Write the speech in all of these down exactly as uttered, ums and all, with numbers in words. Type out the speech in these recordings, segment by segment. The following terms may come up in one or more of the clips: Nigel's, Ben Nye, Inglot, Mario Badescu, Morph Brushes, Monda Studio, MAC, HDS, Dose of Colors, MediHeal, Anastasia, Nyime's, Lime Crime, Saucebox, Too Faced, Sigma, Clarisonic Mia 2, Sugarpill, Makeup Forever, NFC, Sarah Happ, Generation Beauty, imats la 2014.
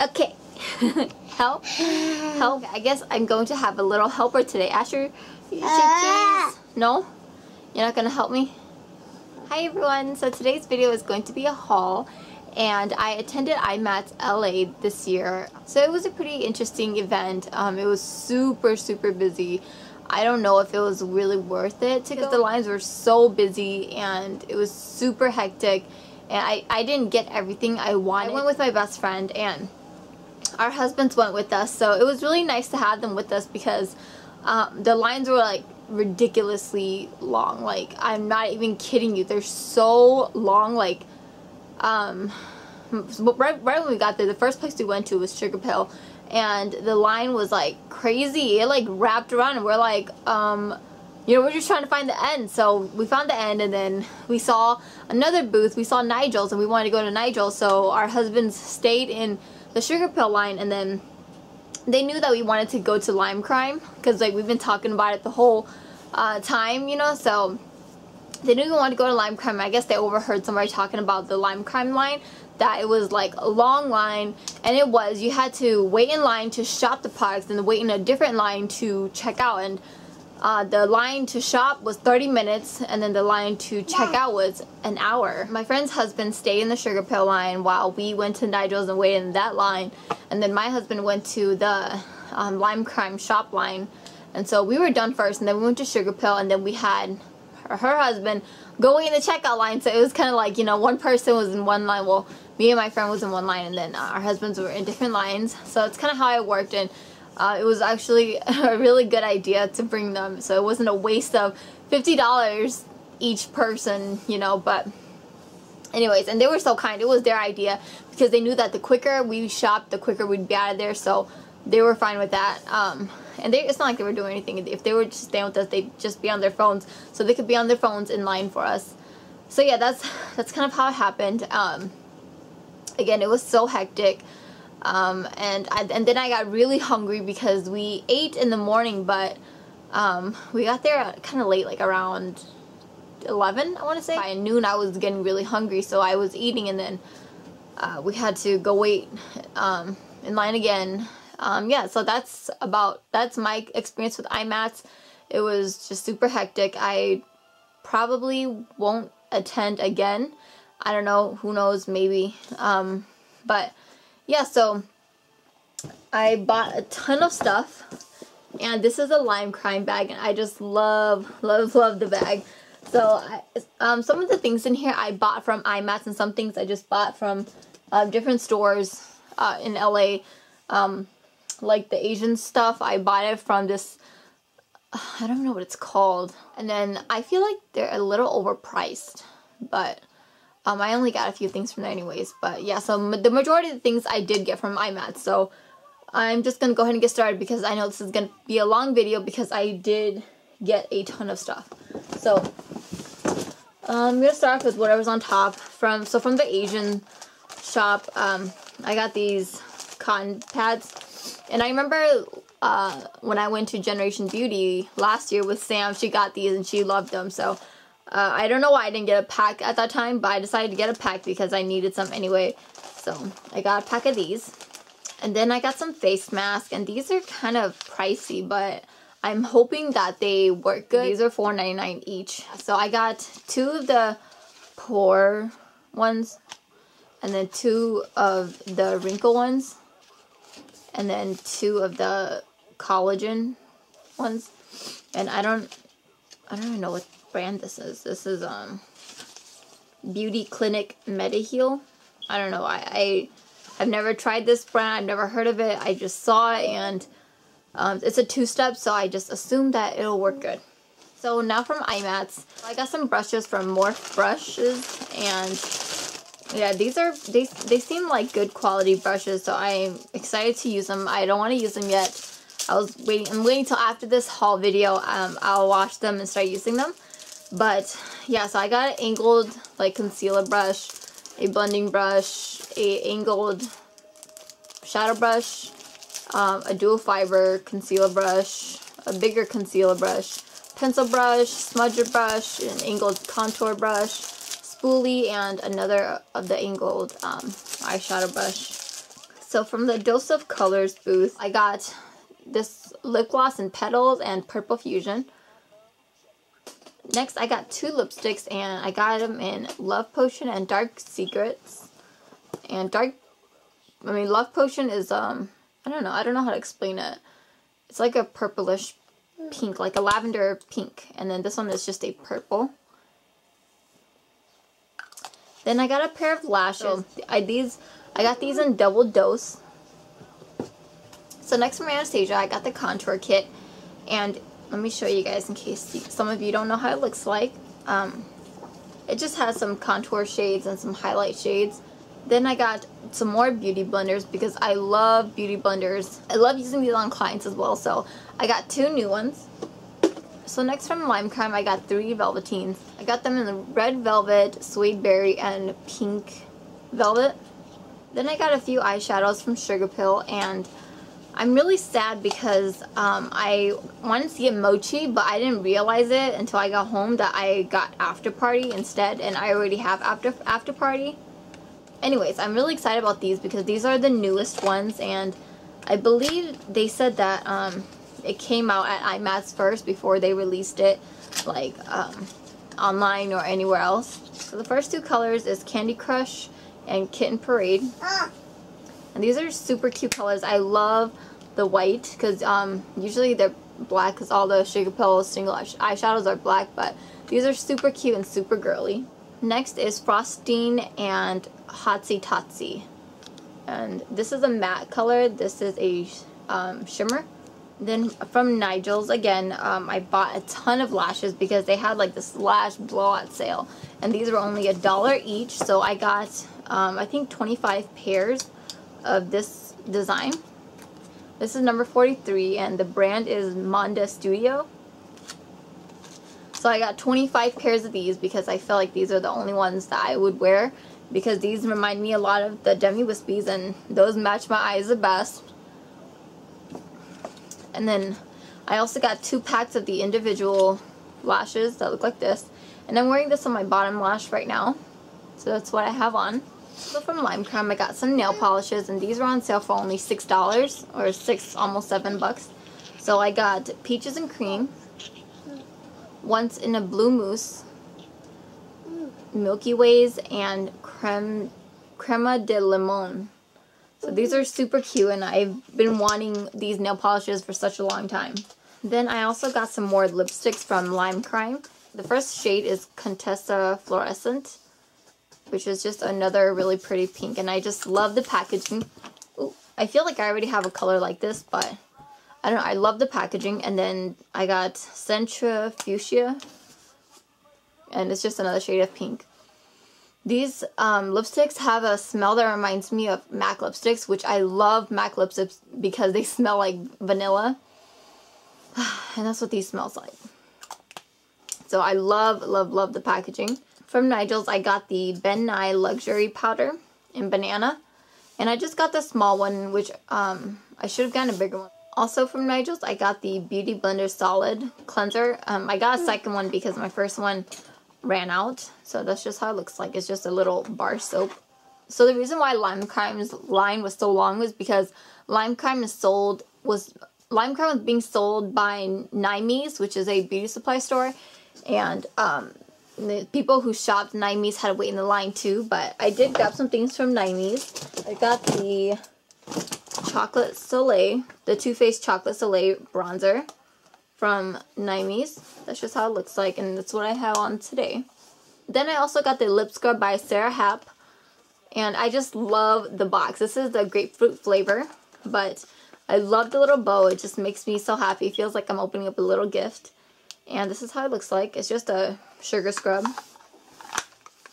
Okay. Help. Help. I guess I'm going to have a little helper today. Asher, you uh. No? You're not going to help me? Hi everyone. So today's video is going to be a haul. And I attended IMATS L A this year. So it was a pretty interesting event. Um, it was super, super busy. I don't know if it was really worth it because the lines were so busy and it was super hectic. And I, I didn't get everything I wanted. I went with my best friend and our husbands went with us. So it was really nice to have them with us because um, the lines were like ridiculously long. Like, I'm not even kidding you. They're so long. Like, um, right, right when we got there, the first place we went to was Sugarpill. And the line was like crazy. It like wrapped around and we're like, um, you know, we're just trying to find the end. So we found the end and then we saw another booth. We saw Nigel's and we wanted to go to Nigel's. So our husbands stayed in the Sugarpill line and then they knew that we wanted to go to Lime Crime because like we've been talking about it the whole uh, time, you know. So they didn't even want to go to Lime Crime. I guess they overheard somebody talking about the Lime Crime line. That it was like a long line, and it was, you had to wait in line to shop the products and wait in a different line to check out, and uh, the line to shop was thirty minutes and then the line to check out was an hour. My friend's husband stayed in the Sugarpill line while we went to Nigel's and waited in that line, and then my husband went to the um, Lime Crime shop line, and so we were done first and then we went to Sugarpill, and then we had her, her husband going in the checkout line. So it was kind of like, you know, one person was in one line, well, me and my friend was in one line, and then uh, our husbands were in different lines. So it's kind of how it worked, and uh, it was actually a really good idea to bring them. So it wasn't a waste of fifty dollars each person, you know, but anyways, and they were so kind. It was their idea because they knew that the quicker we shopped, the quicker we'd be out of there. So they were fine with that. Um, and they, it's not like they were doing anything. If they were just staying with us, they'd just be on their phones. So they could be on their phones in line for us. So yeah, that's, that's kind of how it happened. Um, Again, it was so hectic, um, and I, and then I got really hungry because we ate in the morning, but um, we got there kind of late, like around eleven, I want to say. By noon, I was getting really hungry, so I was eating, and then uh, we had to go wait um, in line again. Um, yeah, so that's about that's my experience with IMATS. It was just super hectic. I probably won't attend again. I don't know, who knows, maybe, um, but yeah, so I bought a ton of stuff, and this is a Lime Crime bag, and I just love, love, love the bag. So I, um, some of the things in here I bought from IMATS, and some things I just bought from uh, different stores uh, in L A, um, like the Asian stuff. I bought it from this, I don't know what it's called, and then I feel like they're a little overpriced, but... Um, I only got a few things from there anyways, but yeah, so ma the majority of the things I did get from IMATS, so I'm just going to go ahead and get started because I know this is going to be a long video because I did get a ton of stuff. So, um, I'm going to start off with whatever's on top. From So from the Asian shop, um, I got these cotton pads, and I remember uh, when I went to Generation Beauty last year with Sam, she got these and she loved them, so... Uh, I don't know why I didn't get a pack at that time, but I decided to get a pack because I needed some anyway. So I got a pack of these. And then I got some face masks, and these are kind of pricey, but I'm hoping that they work good. These are four ninety-nine each. So I got two of the pore ones, and then two of the wrinkle ones, and then two of the collagen ones. And I don't, I don't even know what... brand this is. This is um Beauty Clinic MediHeal. I don't know. I, I I've never tried this brand. I've never heard of it. I just saw it, and um, it's a two-step, so I just assumed that it'll work good. So now from IMATS, I got some brushes from Morph Brushes, and yeah, these are they they seem like good quality brushes, so I'm excited to use them. I don't want to use them yet. I was waiting. I'm waiting till after this haul video. Um, I'll wash them and start using them. But yeah, so I got an angled like concealer brush, a blending brush, a angled shadow brush, um, a dual fiber concealer brush, a bigger concealer brush, pencil brush, smudger brush, an angled contour brush, spoolie, and another of the angled um, eyeshadow brush. So from the Dose of Colors booth, I got this lip gloss in Petals and Purple Fusion. Next, I got two lipsticks, and I got them in Love Potion and Dark Secrets. And Dark... I mean, Love Potion is, um... I don't know. I don't know how to explain it. It's like a purplish pink, like a lavender pink. And then this one is just a purple. Then I got a pair of lashes. I, these, I got these in Double Dose. So next from Anastasia, I got the contour kit. And... let me show you guys in case some of you don't know how it looks like. Um, it just has some contour shades and some highlight shades. Then I got some more beauty blenders because I love beauty blenders. I love using these on clients as well, so I got two new ones. So next from Lime Crime, I got three Velveteens. I got them in the Red Velvet, Suede Berry, and Pink Velvet. Then I got a few eyeshadows from Sugarpill, and I'm really sad because um, I wanted to get Mochi, but I didn't realize it until I got home that I got After Party instead, and I already have After, after Party. Anyways, I'm really excited about these because these are the newest ones, and I believe they said that um, it came out at IMATS first before they released it like um, online or anywhere else. So the first two colors is Candy Crush and Kitten Parade. Ah! And these are super cute colors. I love the white because um, usually they're black because all the Sugarpill single eyes eyeshadows are black, but these are super cute and super girly. Next is Frosting and Hotsy Totsy. And this is a matte color. This is a um, shimmer. Then from Nigel's, again, um, I bought a ton of lashes because they had like this lash blowout sale. And these were only a dollar each, so I got, um, I think, twenty-five pairs of this design. This is number forty-three, and the brand is Monda Studio. So I got twenty-five pairs of these because I feel like these are the only ones that I would wear because these remind me a lot of the Demi Wispies, and those match my eyes the best. And then I also got two packs of the individual lashes that look like this, and I'm wearing this on my bottom lash right now, so that's what I have on. So from Lime Crime, I got some nail polishes, and these were on sale for only six dollars, or six, almost seven bucks. So I got Peaches and Cream, Once in a Blue Mousse, Milky Ways, and creme, Crema de Limon. So these are super cute, and I've been wanting these nail polishes for such a long time. Then I also got some more lipsticks from Lime Crime. The first shade is Contessa Fluorescent, which is just another really pretty pink, and I just love the packaging. Ooh, I feel like I already have a color like this, but I don't know, I love the packaging. And then I got Sencha Fuchsia, and it's just another shade of pink. These um, lipsticks have a smell that reminds me of MAC lipsticks, which I love MAC lipsticks because they smell like vanilla, and that's what these smells like. So I love, love, love the packaging. From Nigel's, I got the Ben Nye Luxury Powder in Banana. And I just got the small one, which um, I should have gotten a bigger one. Also from Nigel's, I got the Beauty Blender Solid Cleanser. Um, I got a second one because my first one ran out. So that's just how it looks like. It's just a little bar soap. So the reason why Lime Crime's line was so long was because Lime Crime is sold, was, Lime Crime was being sold by Nyime's, which is a beauty supply store. And, um... the people who shopped Nyime's had to wait in the line too, but I did grab some things from Nyime's. I got the Chocolate Soleil, the Too Faced Chocolate Soleil Bronzer from Nyime's. That's just how it looks like, and that's what I have on today. Then I also got the Lip Scrub by Sarah Happ, and I just love the box. This is the grapefruit flavor, but I love the little bow. It just makes me so happy. It feels like I'm opening up a little gift. And this is how it looks like. It's just a sugar scrub.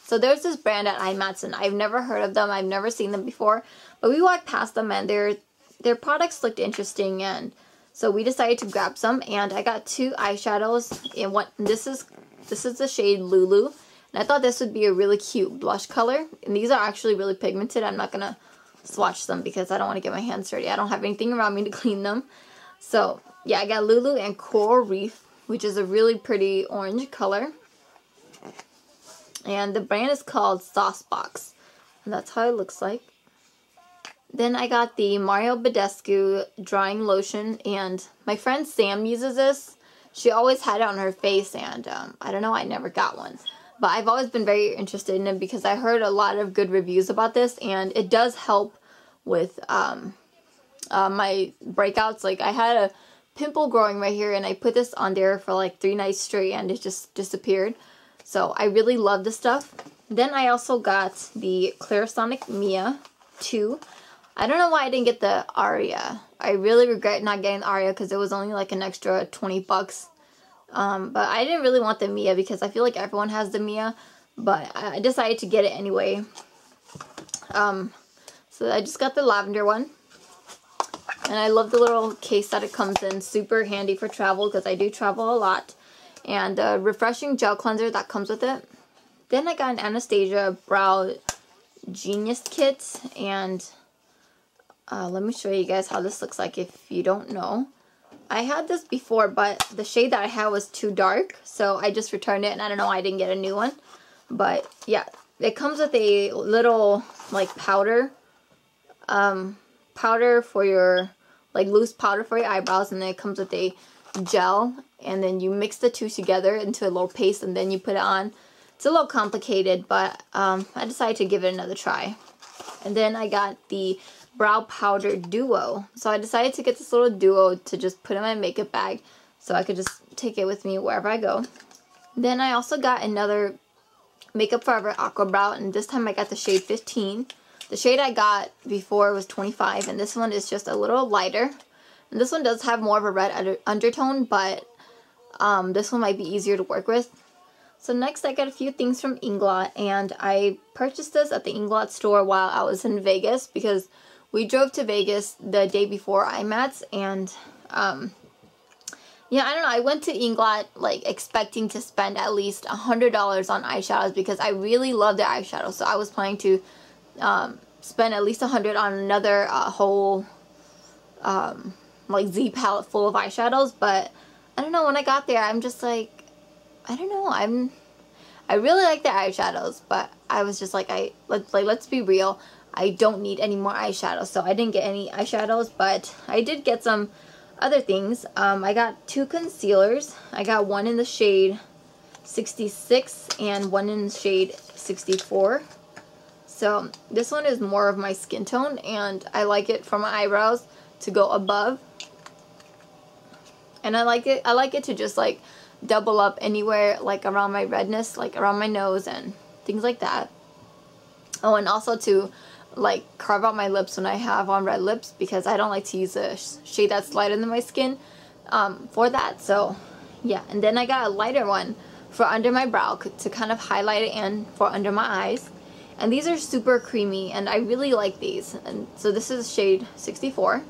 So there's this brand at IMATS, and I've never heard of them. I've never seen them before. But we walked past them, and their their products looked interesting. And so we decided to grab some. And I got two eyeshadows. And what this is this is the shade Lulu. And I thought this would be a really cute blush color. And these are actually really pigmented. I'm not gonna swatch them because I don't want to get my hands dirty. I don't have anything around me to clean them. So yeah, I got Lulu and Coral Reef, which is a really pretty orange color. And the brand is called Saucebox. And that's how it looks like. Then I got the Mario Badescu Drying Lotion, and my friend Sam uses this. She always had it on her face, and um, I don't know, I never got one. But I've always been very interested in it because I heard a lot of good reviews about this, and it does help with um, uh, my breakouts. Like, I had a pimple growing right here, and I put this on there for like three nights straight, and it just disappeared. So I really love this stuff. Then I also got the Clarisonic Mia two. I don't know why I didn't get the Aria. I really regret not getting the Aria because it was only like an extra twenty bucks. Um, but I didn't really want the Mia because I feel like everyone has the Mia. But I decided to get it anyway. Um, so I just got the lavender one. And I love the little case that it comes in. Super handy for travel because I do travel a lot. And the refreshing gel cleanser that comes with it. Then I got an Anastasia Brow Genius Kit. And... Uh, let me show you guys how this looks like if you don't know. I had this before, but the shade that I had was too dark, so I just returned it, and I don't know why I didn't get a new one. But yeah, it comes with a little like powder, um, powder for your, like loose powder for your eyebrows, and then it comes with a gel, and then you mix the two together into a little paste, and then you put it on. It's a little complicated, but um, I decided to give it another try. And then I got the Brow Powder Duo. So I decided to get this little duo to just put in my makeup bag so I could just take it with me wherever I go. Then I also got another Makeup Forever Aqua Brow, and this time I got the shade fifteen. The shade I got before was twenty-five, and this one is just a little lighter. And this one does have more of a red under undertone, but um, this one might be easier to work with. So next I got a few things from Inglot, and I purchased this at the Inglot store while I was in Vegas because we drove to Vegas the day before IMATS, and um, yeah, I don't know, I went to Inglot like expecting to spend at least one hundred dollars on eyeshadows because I really love their eyeshadows, so I was planning to um, spend at least one hundred dollars on another uh, whole um, like Z palette full of eyeshadows. But I don't know, when I got there I'm just like, I don't know, I'm, I really like the eyeshadows, but I was just like, I, let's, like, let's be real, I don't need any more eyeshadows, so I didn't get any eyeshadows, but I did get some other things. Um, I got two concealers. I got one in the shade sixty-six and one in the shade sixty-four. So this one is more of my skin tone, and I like it for my eyebrows to go above, and I like it, I like it to just like double up anywhere like around my redness, like around my nose and things like that. Oh, and also to like carve out my lips when I have on red lips because I don't like to use a shade that's lighter than my skin um, for that. So yeah, and then I got a lighter one for under my brow to kind of highlight it and for under my eyes, and these are super creamy and I really like these. And so this is shade sixty-four.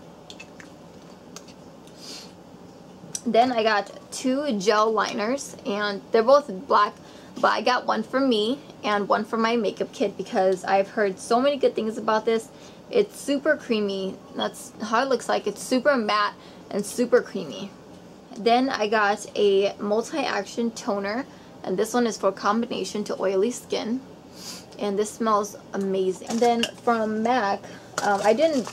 Then I got two gel liners, and they're both black, but I got one for me and one for my makeup kit because I've heard so many good things about this. It's super creamy. That's how it looks like. It's super matte and super creamy. Then I got a multi-action toner, and this one is for combination to oily skin, and this smells amazing. And then from MAC, um, I didn't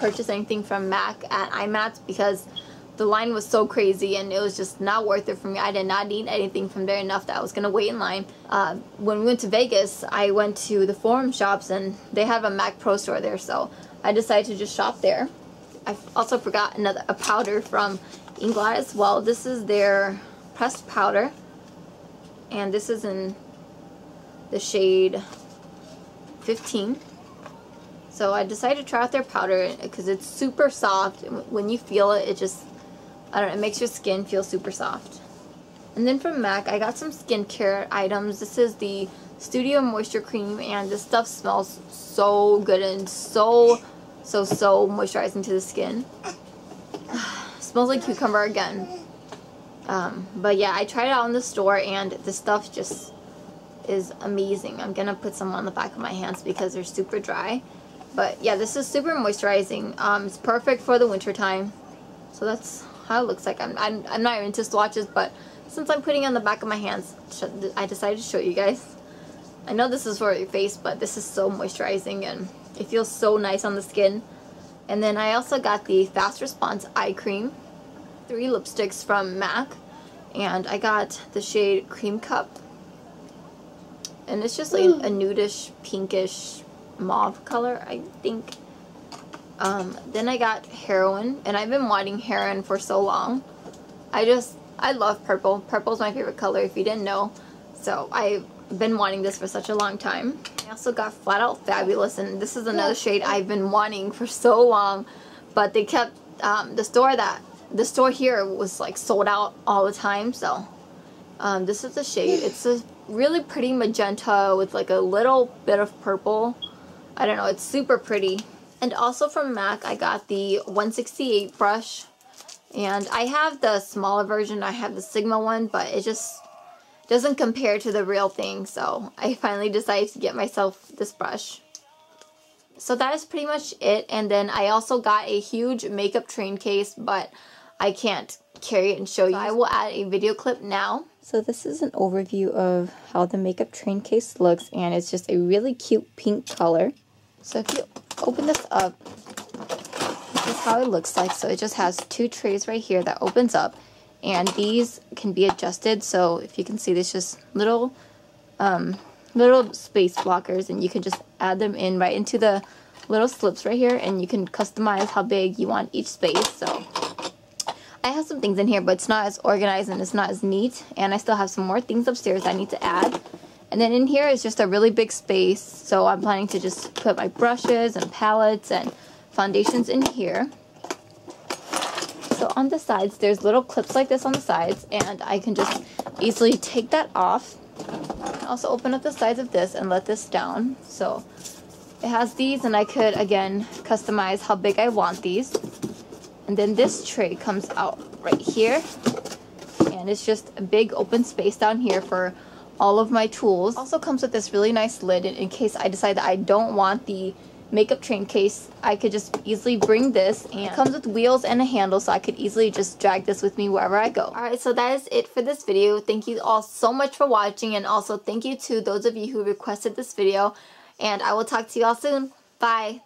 purchase anything from MAC at IMATS because the line was so crazy and it was just not worth it for me. I did not need anything from there enough that I was going to wait in line. Uh, when we went to Vegas, I went to the Forum Shops, and they have a MAC Pro store there, so I decided to just shop there. I also forgot another a powder from Inglot as well. This is their pressed powder, and this is in the shade fifteen. So I decided to try out their powder because it's super soft. When you feel it, it just... I don't know, it makes your skin feel super soft. And then from MAC, I got some skincare items. This is the Studio Moisture Cream, and this stuff smells so good and so, so, so moisturizing to the skin. Smells like cucumber again. Um, but yeah, I tried it out in the store, and the stuff just is amazing. I'm gonna put some on the back of my hands because they're super dry. But yeah, this is super moisturizing. Um, it's perfect for the winter time. So that's how it looks like. I'm, I'm, I'm not even into swatches, but since I'm putting it on the back of my hands, I decided to show you guys. I know this is for your face, but this is so moisturizing, and It feels so nice on the skin. And then I also got the Fast Response Eye Cream, three lipsticks from MAC, and I got the shade Cream Cup. And it's just like mm. a nudish, pinkish mauve color, I think. Um, then I got Heroin, and I've been wanting Heroin for so long. I just, I love purple. Purple's my favorite color, if you didn't know. So I've been wanting this for such a long time. I also got Flat Out Fabulous, and this is another shade I've been wanting for so long. But they kept, um, the store that, the store here was like sold out all the time, so. Um, this is the shade. It's a really pretty magenta with like a little bit of purple. I don't know, it's super pretty. And also from MAC, I got the one sixty-eight brush. And I have the smaller version, I have the Sigma one, but it just doesn't compare to the real thing. So I finally decided to get myself this brush. So that is pretty much it. And then I also got a huge makeup train case, but I can't carry it and show you. I will add a video clip now. So this is an overview of how the makeup train case looks, and it's just a really cute pink color. So if you open this up, this is how it looks like. So it just has two trays right here that opens up, and these can be adjusted. So if you can see, there's just little um, little space blockers, and you can just add them in right into the little slips right here, and you can customize how big you want each space. So I have some things in here, but it's not as organized and it's not as neat, and I still have some more things upstairs I need to add. And then in here is just a really big space, so I'm planning to just put my brushes and palettes and foundations in here. So on the sides, there's little clips like this on the sides, and I can just easily take that off. I also open up the sides of this and let this down. So it has these, and I could, again, customize how big I want these. And then this tray comes out right here, and it's just a big open space down here for all of my tools. Also comes with this really nice lid, and in case I decide that I don't want the makeup train case, I could just easily bring this, and it comes with wheels and a handle, so I could easily just drag this with me wherever I go. Alright, so that is it for this video. Thank you all so much for watching, and also thank you to those of you who requested this video, and I will talk to you all soon. Bye!